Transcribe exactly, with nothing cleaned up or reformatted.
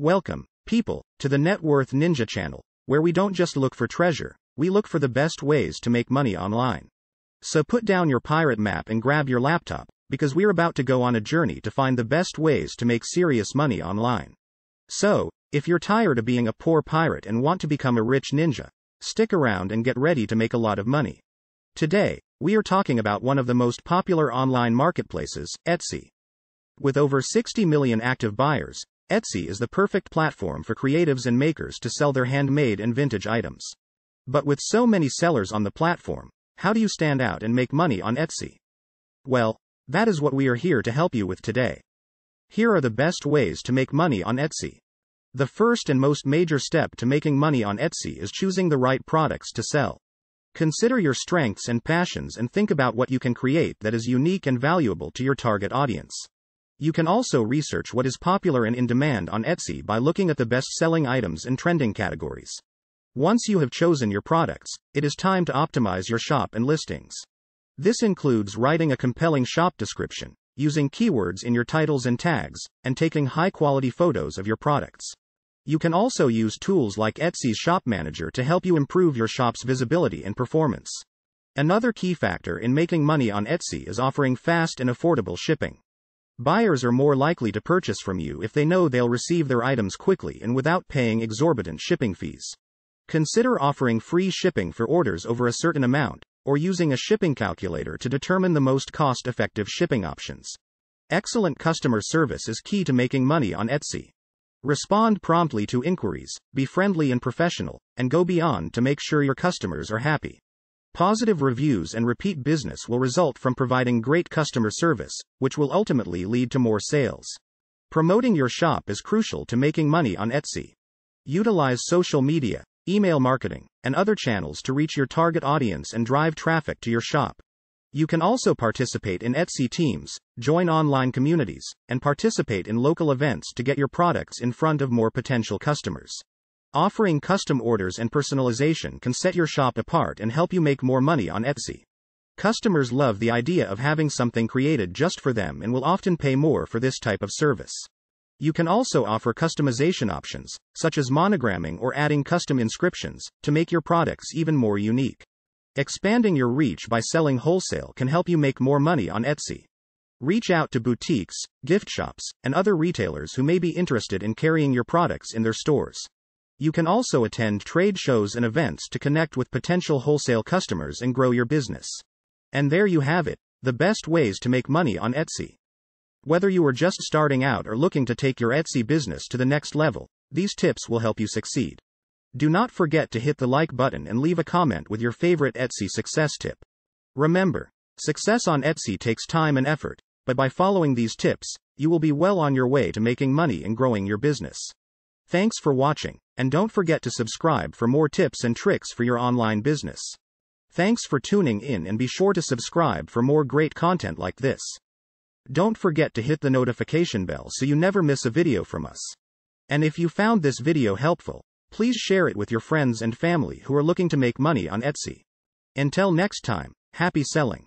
Welcome, people, to the Net Worth Ninja channel, where we don't just look for treasure, we look for the best ways to make money online. So put down your pirate map and grab your laptop, because we're about to go on a journey to find the best ways to make serious money online. So, if you're tired of being a poor pirate and want to become a rich ninja, stick around and get ready to make a lot of money. Today, we are talking about one of the most popular online marketplaces, Etsy. With over sixty million active buyers, Etsy is the perfect platform for creatives and makers to sell their handmade and vintage items. But with so many sellers on the platform, how do you stand out and make money on Etsy? Well, that is what we are here to help you with today. Here are the best ways to make money on Etsy. The first and most major step to making money on Etsy is choosing the right products to sell. Consider your strengths and passions and think about what you can create that is unique and valuable to your target audience. You can also research what is popular and in demand on Etsy by looking at the best-selling items and trending categories. Once you have chosen your products, it is time to optimize your shop and listings. This includes writing a compelling shop description, using keywords in your titles and tags, and taking high-quality photos of your products. You can also use tools like Etsy's Shop Manager to help you improve your shop's visibility and performance. Another key factor in making money on Etsy is offering fast and affordable shipping. Buyers are more likely to purchase from you if they know they'll receive their items quickly and without paying exorbitant shipping fees. Consider offering free shipping for orders over a certain amount, or using a shipping calculator to determine the most cost-effective shipping options. Excellent customer service is key to making money on Etsy. Respond promptly to inquiries, be friendly and professional, and go beyond to make sure your customers are happy. Positive reviews and repeat business will result from providing great customer service, which will ultimately lead to more sales. Promoting your shop is crucial to making money on Etsy. Utilize social media, email marketing, and other channels to reach your target audience and drive traffic to your shop. You can also participate in Etsy teams, join online communities, and participate in local events to get your products in front of more potential customers. Offering custom orders and personalization can set your shop apart and help you make more money on Etsy. Customers love the idea of having something created just for them and will often pay more for this type of service. You can also offer customization options, such as monogramming or adding custom inscriptions, to make your products even more unique. Expanding your reach by selling wholesale can help you make more money on Etsy. Reach out to boutiques, gift shops, and other retailers who may be interested in carrying your products in their stores. You can also attend trade shows and events to connect with potential wholesale customers and grow your business. And there you have it, the best ways to make money on Etsy. Whether you are just starting out or looking to take your Etsy business to the next level, these tips will help you succeed. Do not forget to hit the like button and leave a comment with your favorite Etsy success tip. Remember, success on Etsy takes time and effort, but by following these tips, you will be well on your way to making money and growing your business. Thanks for watching, and don't forget to subscribe for more tips and tricks for your online business. Thanks for tuning in, and be sure to subscribe for more great content like this. Don't forget to hit the notification bell so you never miss a video from us. And if you found this video helpful, please share it with your friends and family who are looking to make money on Etsy. Until next time, happy selling.